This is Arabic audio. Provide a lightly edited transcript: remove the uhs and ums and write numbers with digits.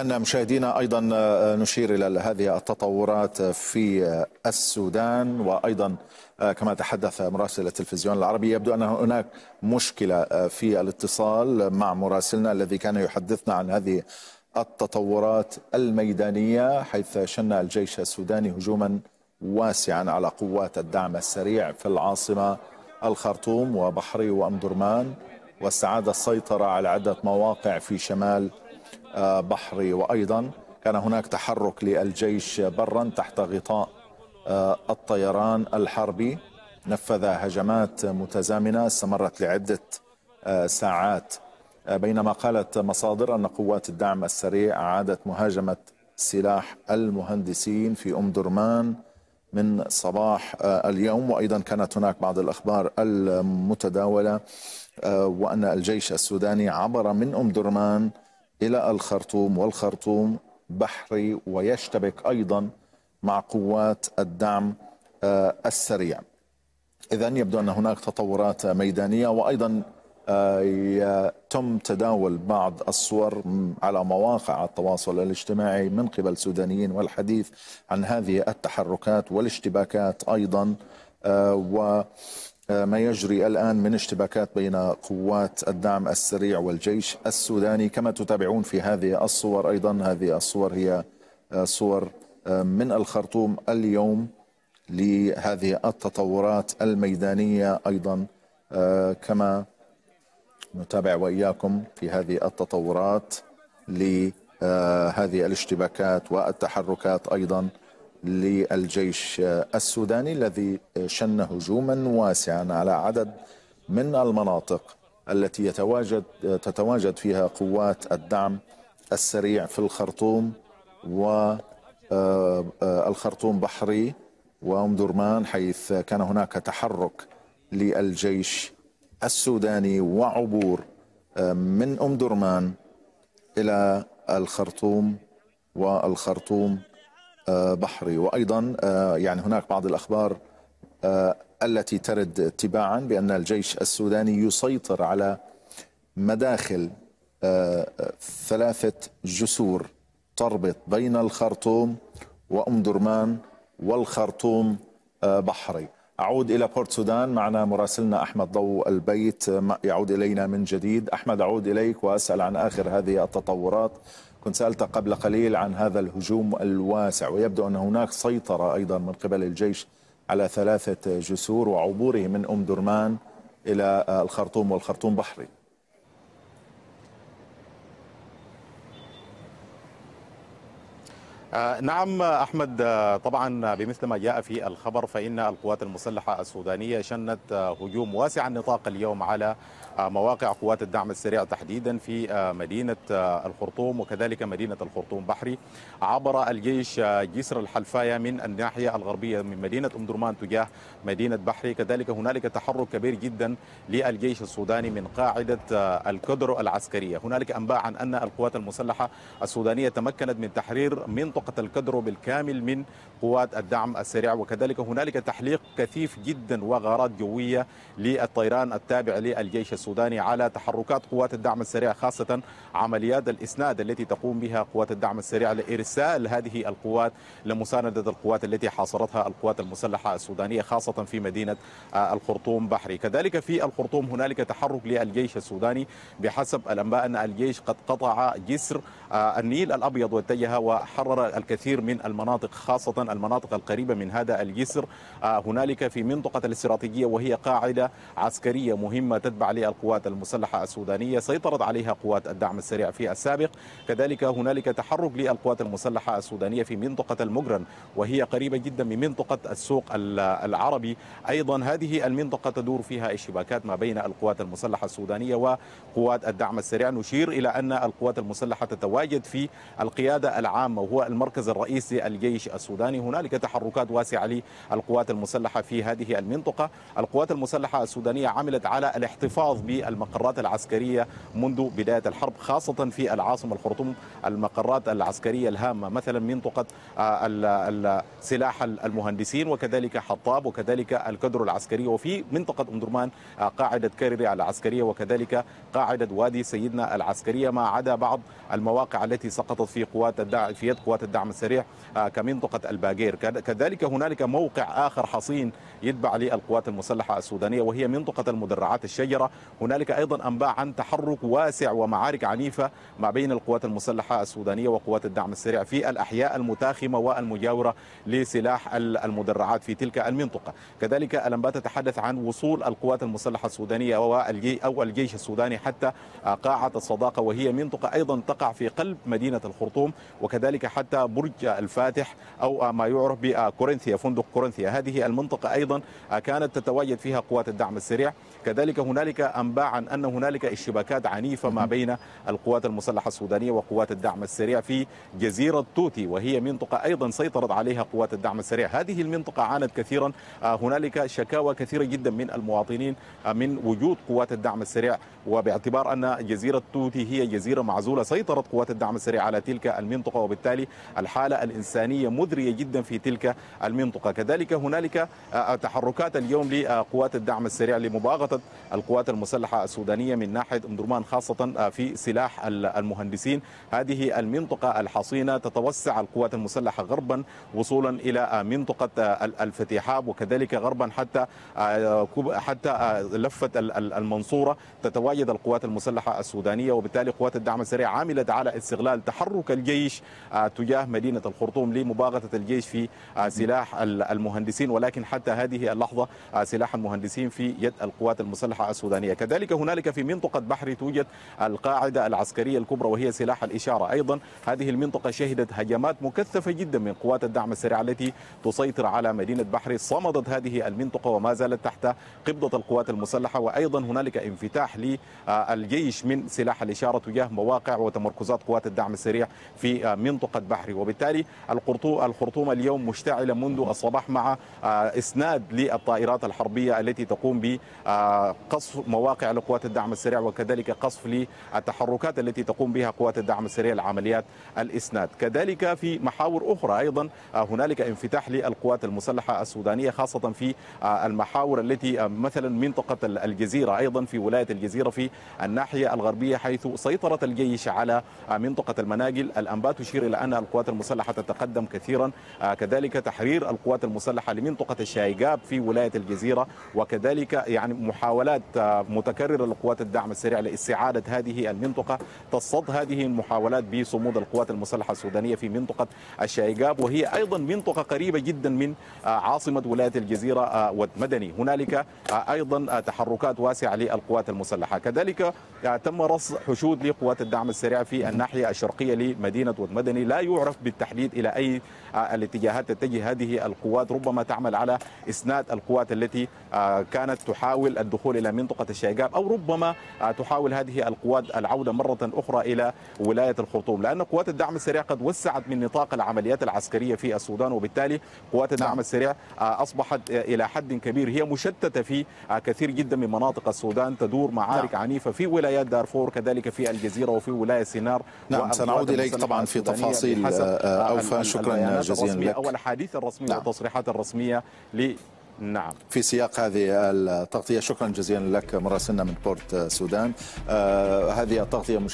إذا مشاهدينا أيضا نشير إلى هذه التطورات في السودان، وأيضا كما تحدث مراسل التلفزيون العربي يبدو أن هناك مشكلة في الاتصال مع مراسلنا الذي كان يحدثنا عن هذه التطورات الميدانية، حيث شن الجيش السوداني هجوما واسعا على قوات الدعم السريع في العاصمة الخرطوم وبحري وأم درمان، واستعاد السيطرة على عدة مواقع في شمال بحري، وأيضا كان هناك تحرك للجيش برا تحت غطاء الطيران الحربي، نفذ هجمات متزامنة استمرت لعدة ساعات، بينما قالت مصادر أن قوات الدعم السريع أعادت مهاجمة سلاح المهندسين في أم درمان من صباح اليوم. وأيضا كانت هناك بعض الأخبار المتداولة وأن الجيش السوداني عبر من أم درمان إلى الخرطوم، والخرطوم بحري، ويشتبك أيضا مع قوات الدعم السريع. إذن يبدو أن هناك تطورات ميدانية، وأيضا تم تداول بعض الصور على مواقع التواصل الاجتماعي من قبل السودانيين والحديث عن هذه التحركات والاشتباكات أيضا، وما يجري الآن من اشتباكات بين قوات الدعم السريع والجيش السوداني كما تتابعون في هذه الصور. أيضا هذه الصور هي صور من الخرطوم اليوم لهذه التطورات الميدانية أيضا، كما نتابع وإياكم في هذه التطورات لهذه الاشتباكات والتحركات أيضا للجيش السوداني الذي شن هجوما واسعا على عدد من المناطق التي تتواجد فيها قوات الدعم السريع في الخرطوم والخرطوم بحري وأم درمان، حيث كان هناك تحرك للجيش السوداني وعبور من أم درمان إلى الخرطوم والخرطوم بحري. وأيضا يعني هناك بعض الأخبار التي ترد تباعا بأن الجيش السوداني يسيطر على مداخل ثلاثة جسور تربط بين الخرطوم وأم درمان والخرطوم بحري. أعود إلى بورت سودان، معنا مراسلنا أحمد ضو البيت يعود إلينا من جديد. أحمد، أعود إليك وأسأل عن آخر هذه التطورات. كنت سألت قبل قليل عن هذا الهجوم الواسع، ويبدو أن هناك سيطرة أيضا من قبل الجيش على ثلاثة جسور وعبوره من أم درمان إلى الخرطوم والخرطوم بحري. نعم أحمد، طبعا بمثل ما جاء في الخبر فإن القوات المسلحة السودانية شنت هجوم واسع النطاق اليوم على مواقع قوات الدعم السريع تحديدا في مدينة الخرطوم وكذلك مدينة الخرطوم بحري. عبر الجيش جسر الحلفايا من الناحية الغربية من مدينة أم درمان تجاه مدينة بحري. كذلك هنالك تحرك كبير جدا للجيش السوداني من قاعدة الكدر العسكرية. هنالك أنباء عن أن القوات المسلحة السودانية تمكنت من تحرير منطقة الكدر بالكامل من قوات الدعم السريع، وكذلك هنالك تحليق كثيف جدا وغارات جوية للطيران التابع للجيش السوداني على تحركات قوات الدعم السريع، خاصة عمليات الإسناد التي تقوم بها قوات الدعم السريع لإرسال هذه القوات لمساندة القوات التي حاصرتها القوات المسلحة السودانية خاصة في مدينة الخرطوم بحري. كذلك في الخرطوم هنالك تحرك للجيش السوداني، بحسب الأنباء أن الجيش قد قطع جسر النيل الابيض واتجه وحرر الكثير من المناطق خاصة المناطق القريبة من هذا الجسر. هنالك في منطقة الاستراتيجية وهي قاعدة عسكرية مهمة تتبع القوات المسلحة السودانية سيطرت عليها قوات الدعم السريع في السابق. كذلك هنالك تحرك للقوات المسلحة السودانية في منطقة المغرن وهي قريبة جدا من منطقة السوق العربي، أيضا هذه المنطقة تدور فيها اشتباكات ما بين القوات المسلحة السودانية وقوات الدعم السريع. نشير إلى أن القوات المسلحة تتواجد في القيادة العامة وهو المركز الرئيسي للجيش السوداني. هنالك تحركات واسعة للقوات المسلحة في هذه المنطقة. القوات المسلحة السودانية عملت على الاحتفاظ بالمقرات العسكرية منذ بداية الحرب خاصة في العاصمة الخرطوم، المقرات العسكرية الهامة مثلا منطقة سلاح المهندسين وكذلك حطاب وكذلك الكدر العسكرية، وفي منطقة أم درمان قاعدة كاريري العسكرية وكذلك قاعدة وادي سيدنا العسكرية، ما عدا بعض المواقع الواقع التي سقطت في قوات الدعم في يد قوات الدعم السريع كمنطقة الباقير. كذلك هنالك موقع آخر حصين يتبع للقوات المسلحة السودانية وهي منطقة المدرعات الشجره. هنالك أيضا أنباء عن تحرك واسع ومعارك عنيفة ما بين القوات المسلحة السودانية وقوات الدعم السريع في الأحياء المتاخمة والمجاورة لسلاح المدرعات في تلك المنطقة. كذلك الأنباء تتحدث عن وصول القوات المسلحة السودانية أو الجيش السوداني حتى قاعة الصداقة وهي منطقة أيضا تقع في قلب مدينة الخرطوم، وكذلك حتى برج الفاتح أو ما يعرف بكورنثيا، فندق كورنثيا. هذه المنطقة أيضا كانت تتواجد فيها قوات الدعم السريع. كذلك هنالك أنباء عن أن هنالك اشتباكات عنيفة ما بين القوات المسلحة السودانية وقوات الدعم السريع في جزيرة توتي، وهي منطقة أيضا سيطرت عليها قوات الدعم السريع. هذه المنطقة عانت كثيرا، هنالك شكاوى كثيرة جدا من المواطنين من وجود قوات الدعم السريع، وباعتبار أن جزيرة توتي هي جزيرة معزولة سيطرت قوات الدعم السريع على تلك المنطقة، وبالتالي الحالة الإنسانية مدرية جدا في تلك المنطقة. كذلك هنالك تحركات اليوم لقوات الدعم السريع لمباغتة القوات المسلحة السودانية من ناحية أم درمان، خاصة في سلاح المهندسين. هذه المنطقة الحصينة تتوسع القوات المسلحة غربا وصولا إلى منطقة الفتيحاب، وكذلك غربا حتى لفة المنصورة تتواجد القوات المسلحة السودانية، وبالتالي قوات الدعم السريع عملت على استغلال تحرك الجيش تجاه مدينة الخرطوم لمباغتة الجيش في سلاح المهندسين، ولكن حتى هذه اللحظة سلاح المهندسين في يد القوات المسلحة السودانية. كذلك هنالك في منطقة بحري توجد القاعدة العسكرية الكبرى وهي سلاح الإشارة. أيضا هذه المنطقة شهدت هجمات مكثفة جدا من قوات الدعم السريع التي تسيطر على مدينة بحري. صمدت هذه المنطقة وما زالت تحت قبضة القوات المسلحة، وأيضا هنالك انفتاح للجيش من سلاح الإشارة تجاه مواقع وتمركزات قوات الدعم السريع في منطقة بحري. وبالتالي الخرطوم اليوم مشتعلة منذ الصباح مع إسناد للطائرات الحربية التي تقوم بقصف مواقع لقوات الدعم السريع، وكذلك قصف للتحركات التي تقوم بها قوات الدعم السريع لعمليات الإسناد. كذلك في محاور أخرى أيضا هنالك انفتاح للقوات المسلحة السودانية، خاصة في المحاور التي مثلا منطقة الجزيرة، أيضا في ولاية الجزيرة في الناحية الغربية حيث سيطرت الجيش على منطقة المناجل. الأنباء تشير إلى أن القوات المسلحة تتقدم كثيرا. كذلك تحرير القوات المسلحة لمنطقة الشايقاب في ولاية الجزيرة، وكذلك يعني محاولات متكررة لقوات الدعم السريع لاستعادة هذه المنطقة. تصد هذه المحاولات بصمود القوات المسلحة السودانية في منطقة الشايقاب، وهي أيضا منطقة قريبة جدا من عاصمة ولاية الجزيرة والمدني. هنالك أيضا تحركات واسعة للقوات المسلحة. كذلك تم رص حشود لقوات الدعم السريع في الناحية الشرقية لمدينة والمدني. لا يعرف بالتحديد إلى أي الاتجاهات تتجه هذه القوات، ربما تعمل على إسناد القوات التي كانت تحاول الدخول إلى منطقة الشيغام، أو ربما تحاول هذه القوات العودة مرة أخرى إلى ولاية الخرطوم، لأن قوات الدعم السريع قد وسعت من نطاق العمليات العسكرية في السودان، وبالتالي قوات الدعم السريع أصبحت إلى حد كبير هي مشتتة في كثير جدا من مناطق السودان. تدور معارك عنيفة في ولايات دارفور، كذلك في الجزيرة وفي ولاية سينار. سنعود إليك طبعا في تفاصيل أوفى. شكرا جزيلا لك. أول حديث الرسمي والتصريحات الرسمية في سياق هذه التغطية. شكرا جزيلا لك مراسلنا من بورت سودان. هذه التغطية